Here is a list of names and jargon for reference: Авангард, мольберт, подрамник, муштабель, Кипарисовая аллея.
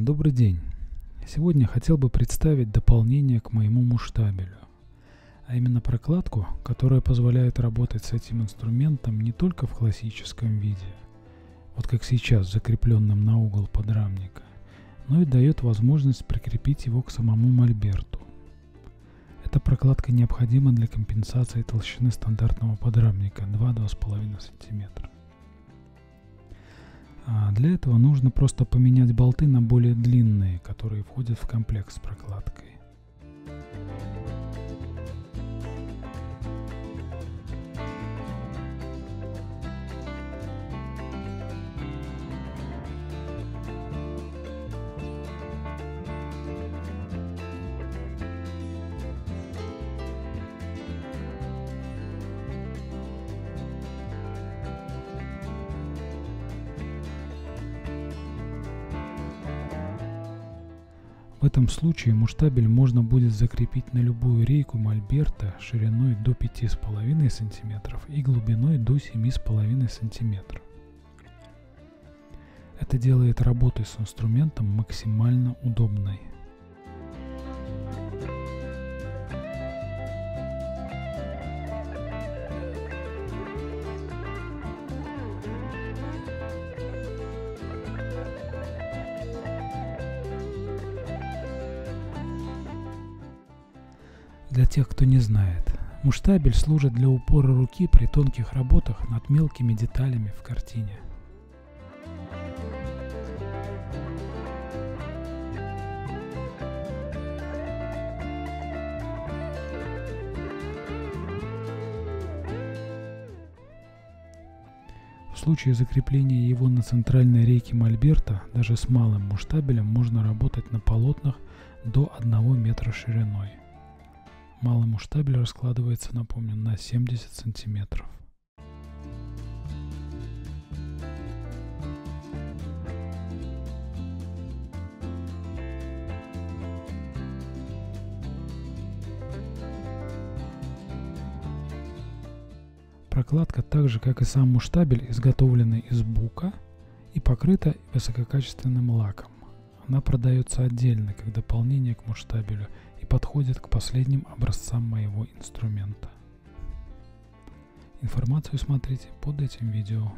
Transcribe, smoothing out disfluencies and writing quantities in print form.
Добрый день! Сегодня хотел бы представить дополнение к моему муштабелю, а именно прокладку, которая позволяет работать с этим инструментом не только в классическом виде, вот как сейчас закрепленным на угол подрамника, но и дает возможность прикрепить его к самому мольберту. Эта прокладка необходима для компенсации толщины стандартного подрамника 2-2,5 см. Для этого нужно просто поменять болты на более длинные, которые входят в комплект с прокладкой. В этом случае муштабель можно будет закрепить на любую рейку мольберта шириной до 5,5 см и глубиной до 7,5 см. Это делает работу с инструментом максимально удобной. Для тех, кто не знает, муштабель служит для упора руки при тонких работах над мелкими деталями в картине. В случае закрепления его на центральной рейке мольберта даже с малым муштабелем можно работать на полотнах до 1 метра шириной. Малый муштабель раскладывается, напомню, на 70 сантиметров. Прокладка, так же как и сам муштабель, изготовлена из бука и покрыта высококачественным лаком. Она продается отдельно, как дополнение к муштабелю, и подходит к последним образцам моего инструмента. Информацию смотрите под этим видео.